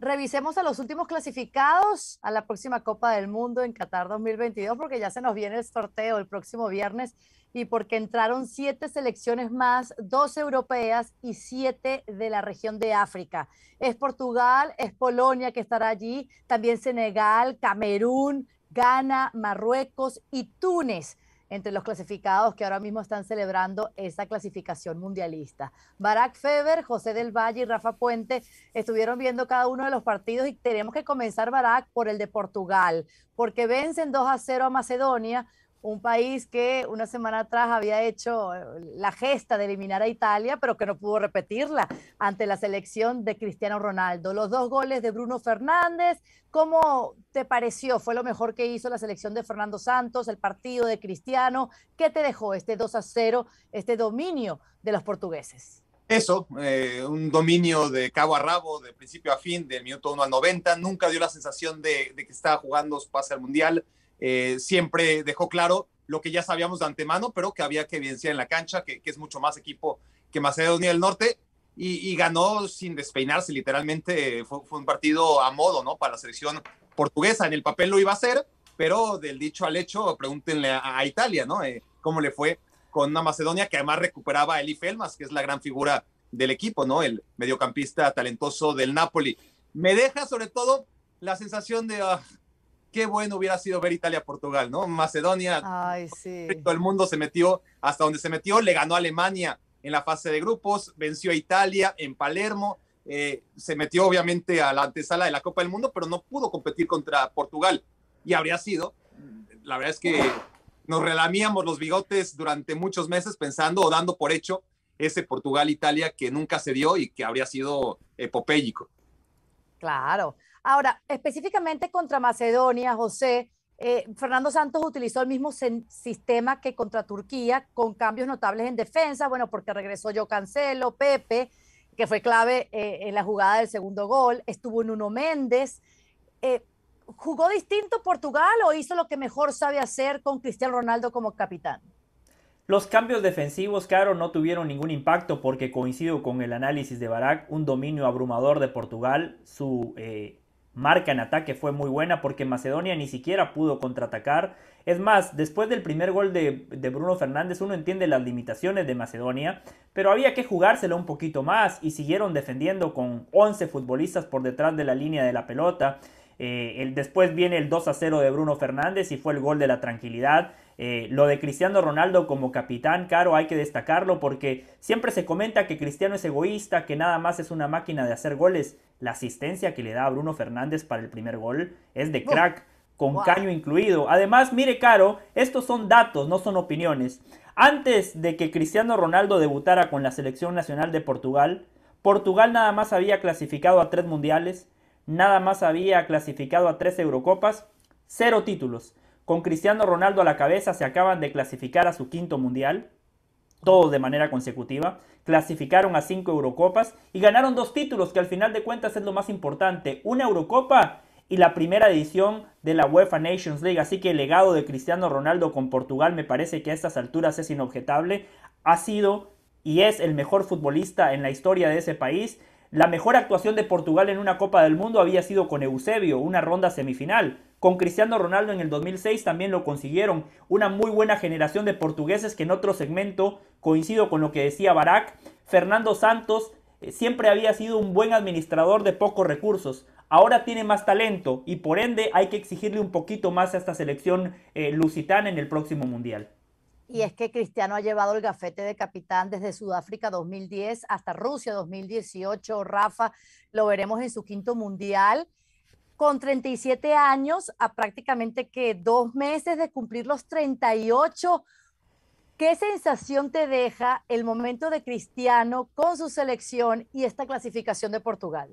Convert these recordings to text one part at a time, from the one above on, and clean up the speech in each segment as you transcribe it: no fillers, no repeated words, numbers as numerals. Revisemos a los últimos clasificados a la próxima Copa del Mundo en Qatar 2022, porque ya se nos viene el sorteo el próximo viernes y porque entraron 7 selecciones más, 2 europeas y 7 de la región de África. Es Portugal, es Polonia que estará allí, también Senegal, Camerún, Ghana, Marruecos y Túnez, entre los clasificados que ahora mismo están celebrando esa clasificación mundialista. Barack Feber, José del Valle y Rafa Puente estuvieron viendo cada uno de los partidos y tenemos que comenzar, Barack, por el de Portugal, porque vencen 2-0 a Macedonia, un país que una semana atrás había hecho la gesta de eliminar a Italia, pero que no pudo repetirla ante la selección de Cristiano Ronaldo. Los 2 goles de Bruno Fernández, ¿cómo te pareció? ¿Fue lo mejor que hizo la selección de Fernando Santos, el partido de Cristiano? ¿Qué te dejó este 2-0, este dominio de los portugueses? Eso, un dominio de cabo a rabo, de principio a fin, del minuto 1 al 90. Nunca dio la sensación de que estaba jugando su pase al Mundial. Siempre dejó claro lo que ya sabíamos de antemano, pero que había que evidenciar en la cancha, que es mucho más equipo que Macedonia del Norte, y ganó sin despeinarse, literalmente fue un partido a modo, ¿no?, para la selección portuguesa. En el papel lo iba a hacer, pero del dicho al hecho, pregúntenle a Italia, ¿no?, cómo le fue con una Macedonia que además recuperaba a Eli Felmas, que es la gran figura del equipo, ¿no?, el mediocampista talentoso del Napoli. Me deja sobre todo la sensación de... qué bueno hubiera sido ver Italia-Portugal, ¿no? Macedonia, ay, sí, todo el mundo se metió hasta donde se metió, le ganó a Alemania en la fase de grupos, venció a Italia en Palermo, se metió obviamente a la antesala de la Copa del Mundo, pero no pudo competir contra Portugal. Y habría sido, la verdad es que nos relamíamos los bigotes durante muchos meses pensando o dando por hecho ese Portugal-Italia que nunca se dio y que habría sido epopéyico. Claro. Ahora, específicamente contra Macedonia, José, Fernando Santos utilizó el mismo sistema que contra Turquía, con cambios notables en defensa, bueno, porque regresó Joao Cancelo, Pepe, que fue clave en la jugada del segundo gol, estuvo Nuno Mendes. ¿Jugó distinto Portugal o hizo lo que mejor sabe hacer con Cristiano Ronaldo como capitán? Los cambios defensivos, claro, no tuvieron ningún impacto porque coincido con el análisis de Barack, un dominio abrumador de Portugal, su... marca en ataque fue muy buena porque Macedonia ni siquiera pudo contraatacar. Es más, después del primer gol de Bruno Fernández uno entiende las limitaciones de Macedonia, pero había que jugárselo un poquito más y siguieron defendiendo con 11 futbolistas por detrás de la línea de la pelota. Después viene el 2-0 de Bruno Fernández y fue el gol de la tranquilidad. Lo de Cristiano Ronaldo como capitán, claro, hay que destacarlo porque siempre se comenta que Cristiano es egoísta, que nada más es una máquina de hacer goles. La asistencia que le da a Bruno Fernández para el primer gol es de crack, con caño incluido. Además, mire, Caro, estos son datos, no son opiniones. Antes de que Cristiano Ronaldo debutara con la selección nacional de Portugal, Portugal nada más había clasificado a 3 mundiales, nada más había clasificado a 3 Eurocopas, 0 títulos. Con Cristiano Ronaldo a la cabeza se acaban de clasificar a su 5º mundial, todos de manera consecutiva, clasificaron a 5 Eurocopas y ganaron 2 títulos que al final de cuentas es lo más importante, una Eurocopa y la primera edición de la UEFA Nations League, así que el legado de Cristiano Ronaldo con Portugal me parece que a estas alturas es inobjetable, ha sido y es el mejor futbolista en la historia de ese país. La mejor actuación de Portugal en una Copa del Mundo había sido con Eusebio, una ronda semifinal. Con Cristiano Ronaldo en el 2006 también lo consiguieron. Una muy buena generación de portugueses que en otro segmento, coincido con lo que decía Barack, Fernando Santos siempre había sido un buen administrador de pocos recursos. Ahora tiene más talento y por ende hay que exigirle un poquito más a esta selección lusitana en el próximo Mundial. Y es que Cristiano ha llevado el gafete de capitán desde Sudáfrica 2010 hasta Rusia 2018. Rafa, lo veremos en su 5º Mundial. Con 37 años, a prácticamente que 2 meses de cumplir los 38, ¿qué sensación te deja el momento de Cristiano con su selección y esta clasificación de Portugal?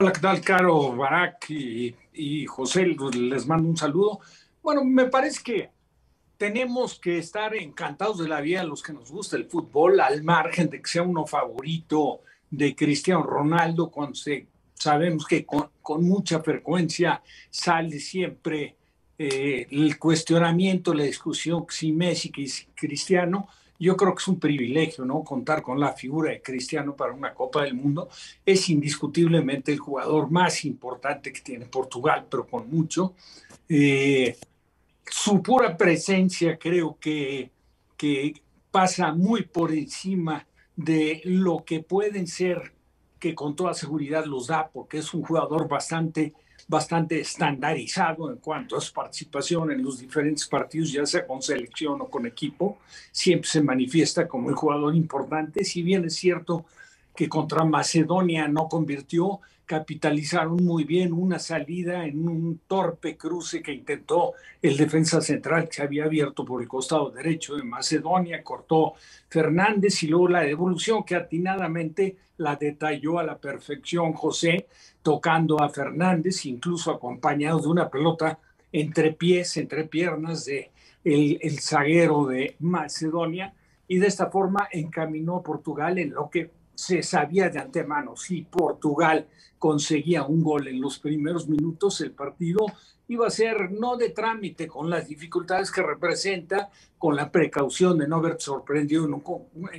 Hola, ¿qué tal, Caro, Barack y José? Les mando un saludo. Bueno, me parece que tenemos que estar encantados de la vida los que nos gusta el fútbol, al margen de que sea uno favorito de Cristiano Ronaldo cuando se... Sabemos que con mucha frecuencia sale siempre el cuestionamiento, la discusión que si Messi, que si Cristiano, yo creo que es un privilegio, ¿no?, contar con la figura de Cristiano para una Copa del Mundo. Es indiscutiblemente el jugador más importante que tiene Portugal, pero con mucho. Su pura presencia creo que pasa muy por encima de lo que pueden ser, que con toda seguridad los da, porque es un jugador bastante estandarizado en cuanto a su participación en los diferentes partidos, ya sea con selección o con equipo. Siempre se manifiesta como el jugador importante. Si bien es cierto que contra Macedonia no convirtió, capitalizaron muy bien una salida en un torpe cruce que intentó el defensa central, que se había abierto por el costado derecho de Macedonia, cortó Fernández, y luego la devolución que atinadamente la detalló a la perfección José, tocando a Fernández, incluso acompañado de una pelota entre pies, entre piernas de el zaguero de Macedonia, y de esta forma encaminó a Portugal en lo que se sabía de antemano. Si Portugal conseguía un gol en los primeros minutos, el partido iba a ser no de trámite, con las dificultades que representa, con la precaución de no haber sorprendido en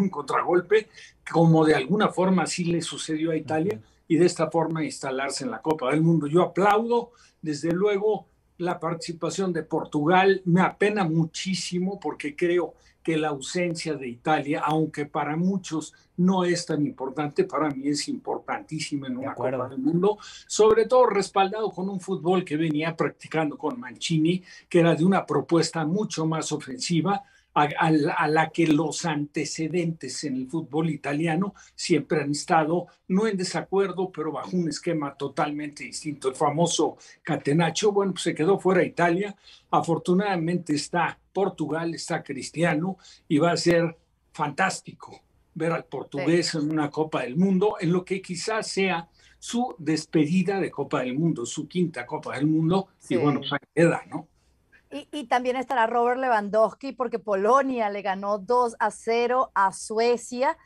un contragolpe, como de alguna forma sí le sucedió a Italia, y de esta forma instalarse en la Copa del Mundo. Yo aplaudo, desde luego, la participación de Portugal. Me apena muchísimo porque creo que la ausencia de Italia, aunque para muchos no es tan importante, para mí es importantísima en una Copa del Mundo, sobre todo respaldado con un fútbol que venía practicando con Mancini, que era de una propuesta mucho más ofensiva, a la que los antecedentes en el fútbol italiano siempre han estado, no en desacuerdo, pero bajo un esquema totalmente distinto. El famoso catenaccio. Bueno, pues se quedó fuera Italia. Afortunadamente está Portugal, está Cristiano, y va a ser fantástico ver al portugués en una Copa del Mundo, en lo que quizás sea su despedida de Copa del Mundo, su quinta Copa del Mundo, y bueno, pues ahí queda, ¿no? Y también estará Robert Lewandowski, porque Polonia le ganó 2-0 a Suecia,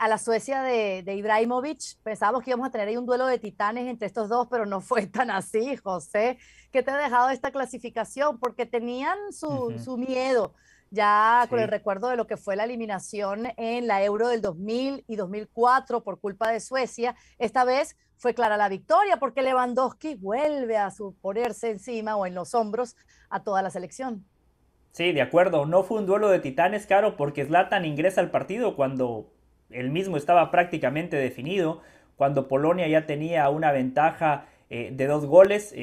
a la Suecia de Ibrahimovic. Pensábamos que íbamos a tener ahí un duelo de titanes entre estos dos, pero no fue tan así, José. ¿Qué te ha dejado esta clasificación? Porque tenían su miedo ya con el recuerdo de lo que fue la eliminación en la Euro del 2000 y 2004 por culpa de Suecia. Esta vez fue clara la victoria, porque Lewandowski vuelve a ponerse encima o en los hombros a toda la selección. Sí, de acuerdo. No fue un duelo de titanes, Caro, porque Zlatan ingresa al partido cuando el mismo estaba prácticamente definido, cuando Polonia ya tenía una ventaja de 2 goles.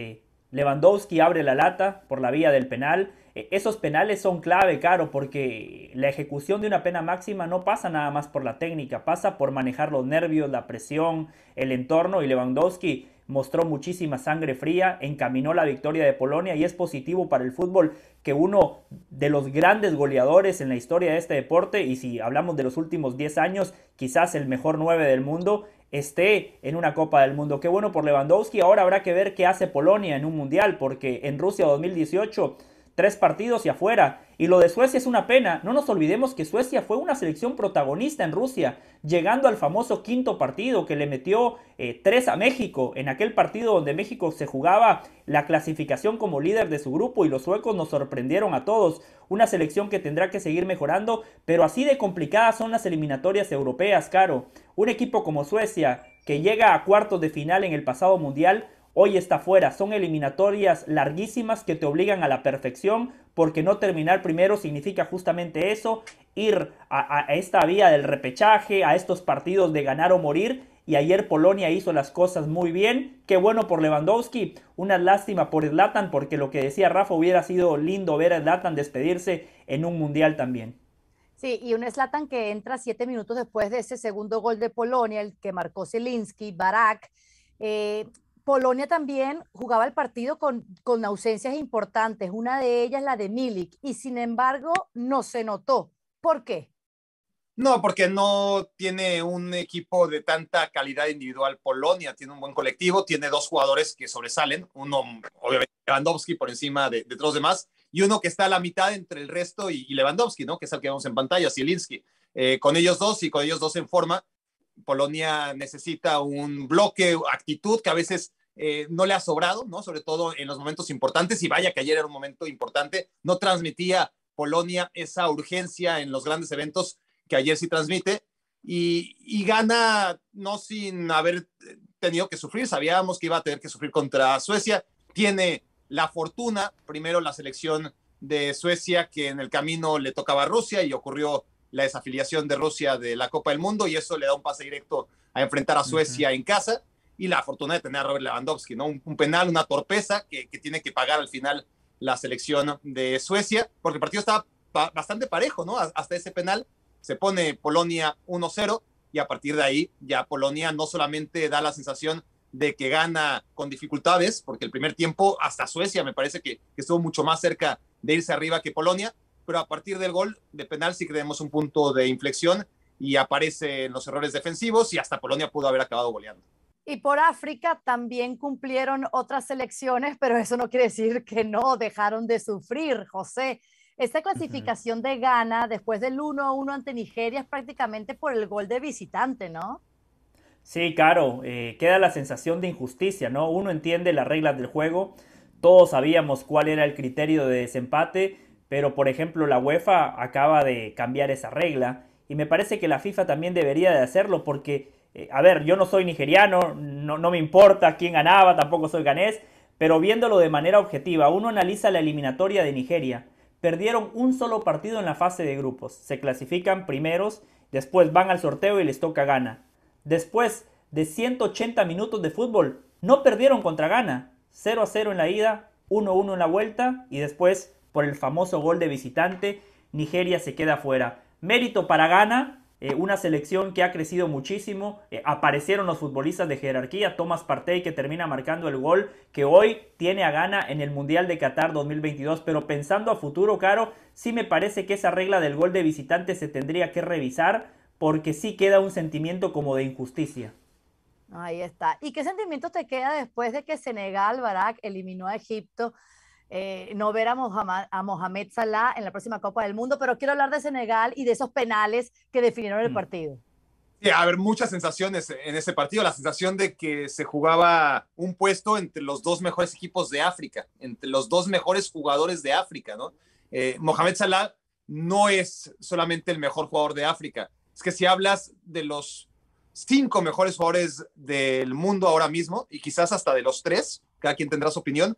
Lewandowski abre la lata por la vía del penal. Esos penales son clave, Caro, porque la ejecución de una pena máxima no pasa nada más por la técnica, pasa por manejar los nervios, la presión, el entorno, y Lewandowski mostró muchísima sangre fría, encaminó la victoria de Polonia, y es positivo para el fútbol que uno de los grandes goleadores en la historia de este deporte, y si hablamos de los últimos 10 años, quizás el mejor 9 del mundo, esté en una Copa del Mundo. Qué bueno por Lewandowski. Ahora habrá que ver qué hace Polonia en un Mundial, porque en Rusia 2018... 3 partidos y afuera. Y lo de Suecia es una pena. No nos olvidemos que Suecia fue una selección protagonista en Rusia, llegando al famoso 5.º partido que le metió 3 a México, en aquel partido donde México se jugaba la clasificación como líder de su grupo, y los suecos nos sorprendieron a todos. Una selección que tendrá que seguir mejorando, pero así de complicadas son las eliminatorias europeas, Caro. Un equipo como Suecia, que llega a cuartos de final en el pasado Mundial, hoy está fuera. Son eliminatorias larguísimas que te obligan a la perfección, porque no terminar primero significa justamente eso, ir a esta vía del repechaje, a estos partidos de ganar o morir, y ayer Polonia hizo las cosas muy bien. Qué bueno por Lewandowski, una lástima por Zlatan, porque lo que decía Rafa, hubiera sido lindo ver a Zlatan despedirse en un Mundial también. Sí, y un Zlatan que entra 7 minutos después de ese segundo gol de Polonia, el que marcó Zelinski, Barack. Polonia también jugaba el partido con ausencias importantes, una de ellas la de Milik, y sin embargo no se notó. ¿Por qué? No, porque no tiene un equipo de tanta calidad individual Polonia, tiene un buen colectivo, tiene 2 jugadores que sobresalen, uno obviamente Lewandowski por encima de todos los demás, y uno que está a la mitad entre el resto y Lewandowski, ¿no?, que es el que vemos en pantalla, Zelinski. Con ellos dos en forma, Polonia necesita un bloque, actitud que a veces no le ha sobrado, ¿no?, sobre todo en los momentos importantes, y vaya que ayer era un momento importante. No transmitía Polonia esa urgencia en los grandes eventos que ayer sí transmite, y gana no sin haber tenido que sufrir. Sabíamos que iba a tener que sufrir contra Suecia. Tiene la fortuna, primero la selección de Suecia, que en el camino le tocaba a Rusia y ocurrió la desafiliación de Rusia de la Copa del Mundo, y eso le da un pase directo a enfrentar a Suecia en casa, y la fortuna de tener a Robert Lewandowski, ¿no? Un penal, una torpeza que tiene que pagar al final la selección de Suecia, porque el partido estaba bastante parejo, ¿no? Hasta ese penal se pone Polonia 1-0, y a partir de ahí ya Polonia no solamente da la sensación de que gana con dificultades, porque el primer tiempo hasta Suecia me parece que estuvo mucho más cerca de irse arriba que Polonia, pero a partir del gol de penal sí creemos un punto de inflexión y aparecen los errores defensivos, y hasta Polonia pudo haber acabado goleando. Y por África también cumplieron otras selecciones, pero eso no quiere decir que no dejaron de sufrir, José. Esta clasificación de Ghana después del 1-1 ante Nigeria es prácticamente por el gol de visitante, ¿no? Sí, claro, queda la sensación de injusticia, ¿no? Uno entiende las reglas del juego, todos sabíamos cuál era el criterio de desempate, pero por ejemplo la UEFA acaba de cambiar esa regla, y me parece que la FIFA también debería de hacerlo, porque, a ver, yo no soy nigeriano, no me importa quién ganaba, tampoco soy ganés, pero viéndolo de manera objetiva, uno analiza la eliminatoria de Nigeria. Perdieron un solo partido en la fase de grupos, se clasifican primeros, después van al sorteo y les toca Ghana. Después de 180 minutos de fútbol, no perdieron contra Ghana, 0-0 en la ida, 1-1 en la vuelta, y después, por el famoso gol de visitante, Nigeria se queda fuera. Mérito para Ghana, una selección que ha crecido muchísimo, aparecieron los futbolistas de jerarquía, Thomas Partey, que termina marcando el gol que hoy tiene a Ghana en el Mundial de Qatar 2022, pero pensando a futuro, Caro, sí me parece que esa regla del gol de visitante se tendría que revisar, porque sí queda un sentimiento como de injusticia. Ahí está. ¿Y qué sentimiento te queda después de que Senegal, Barack, eliminó a Egipto? No ver a Mohamed Salah en la próxima Copa del Mundo, pero quiero hablar de Senegal y de esos penales que definieron el partido. Sí, a ver, muchas sensaciones en ese partido. La sensación de que se jugaba un puesto entre los dos mejores equipos de África, entre los dos mejores jugadores de África, ¿no? Mohamed Salah no es solamente el mejor jugador de África. Es que si hablas de los 5 mejores jugadores del mundo ahora mismo, y quizás hasta de los 3, cada quien tendrá su opinión,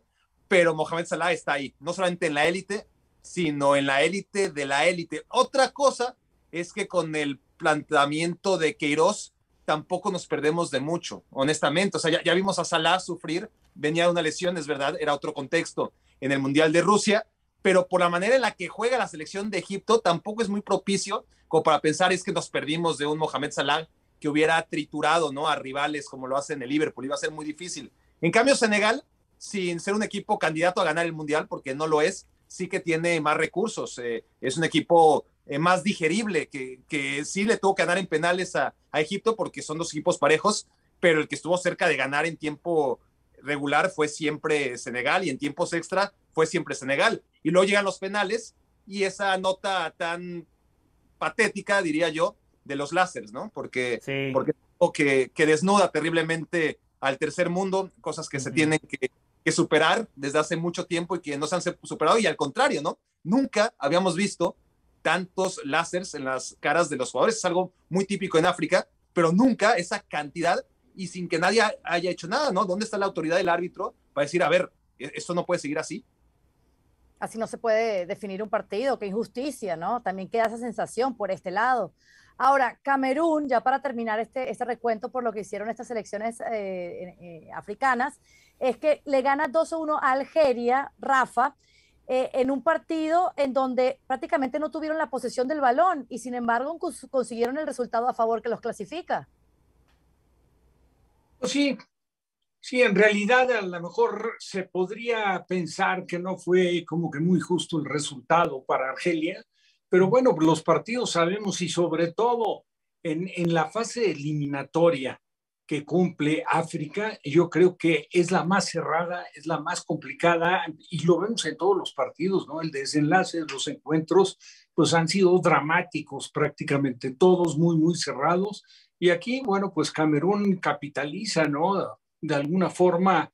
pero Mohamed Salah está ahí, no solamente en la élite, sino en la élite de la élite. Otra cosa es que con el planteamiento de Queiroz tampoco nos perdemos de mucho, honestamente. O sea, ya vimos a Salah sufrir, venía de una lesión, es verdad, era otro contexto en el Mundial de Rusia, pero por la manera en la que juega la selección de Egipto tampoco es muy propicio como para pensar es que nos perdimos de un Mohamed Salah que hubiera triturado, ¿no?, a rivales como lo hace en el Liverpool, iba a ser muy difícil. En cambio, Senegal, sin ser un equipo candidato a ganar el Mundial, porque no lo es, sí que tiene más recursos, es un equipo más digerible, que sí le tuvo que ganar en penales a Egipto, porque son dos equipos parejos, pero el que estuvo cerca de ganar en tiempo regular fue siempre Senegal, y en tiempos extra fue siempre Senegal. Y luego llegan los penales, y esa nota tan patética, diría yo, de los láseres, ¿no? Porque, sí, porque que desnuda terriblemente al tercer mundo, cosas que se tienen que superar desde hace mucho tiempo y que no se han superado, y al contrario, ¿no? Nunca habíamos visto tantos láseres en las caras de los jugadores, es algo muy típico en África, pero nunca esa cantidad y sin que nadie haya hecho nada, ¿no? ¿Dónde está la autoridad del árbitro para decir, a ver, esto no puede seguir así? Así no se puede definir un partido, qué injusticia, ¿no? También queda esa sensación por este lado. Ahora, Camerún, ya para terminar este recuento por lo que hicieron estas selecciones africanas, es que le gana 2-1 a Algeria, Rafa, en un partido en donde prácticamente no tuvieron la posesión del balón y sin embargo consiguieron el resultado a favor que los clasifica. Sí, en realidad a lo mejor se podría pensar que no fue como que muy justo el resultado para Argelia, pero bueno, los partidos sabemos, y sobre todo en la fase eliminatoria que cumple África, yo creo que es la más cerrada, es la más complicada, y lo vemos en todos los partidos, ¿no? El desenlace de los encuentros pues han sido dramáticos prácticamente, todos muy, muy cerrados, y aquí, bueno, pues Camerún capitaliza, ¿no?, de alguna forma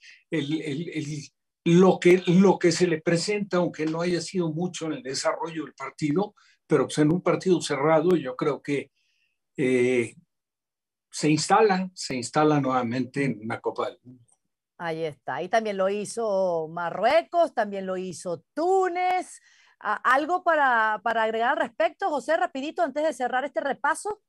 lo que se le presenta, aunque no haya sido mucho en el desarrollo del partido, pero pues en un partido cerrado yo creo que se instala nuevamente en una Copa del Mundo. Ahí está, y también lo hizo Marruecos, también lo hizo Túnez. ¿Algo para agregar al respecto, José, rapidito, antes de cerrar este repaso?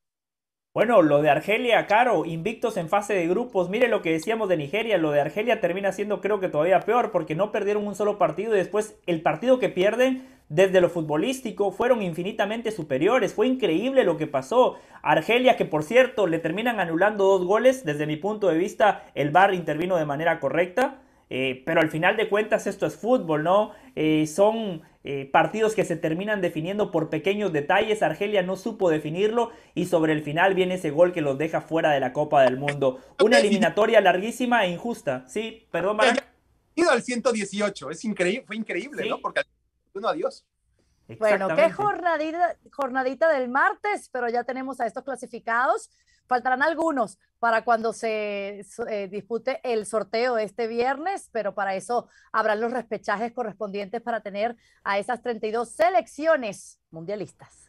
Bueno, lo de Argelia, Caro, invictos en fase de grupos. Mire lo que decíamos de Nigeria, lo de Argelia termina siendo creo que todavía peor porque no perdieron un solo partido y después el partido que pierden desde lo futbolístico fueron infinitamente superiores. Fue increíble lo que pasó. Argelia, que por cierto le terminan anulando 2 goles, desde mi punto de vista el VAR intervino de manera correcta, pero al final de cuentas esto es fútbol, ¿no? Son partidos que se terminan definiendo por pequeños detalles. Argelia no supo definirlo y sobre el final viene ese gol que los deja fuera de la Copa del Mundo. Una eliminatoria larguísima e injusta. Sí, perdón, Barack. Ido al 118, es increíble, fue increíble, ¿sí? ¿No? Porque uno, adiós. Bueno, qué jornadita del martes, pero ya tenemos a estos clasificados. Faltarán algunos para cuando se dispute el sorteo este viernes, pero para eso habrán los repechajes correspondientes para tener a esas 32 selecciones mundialistas.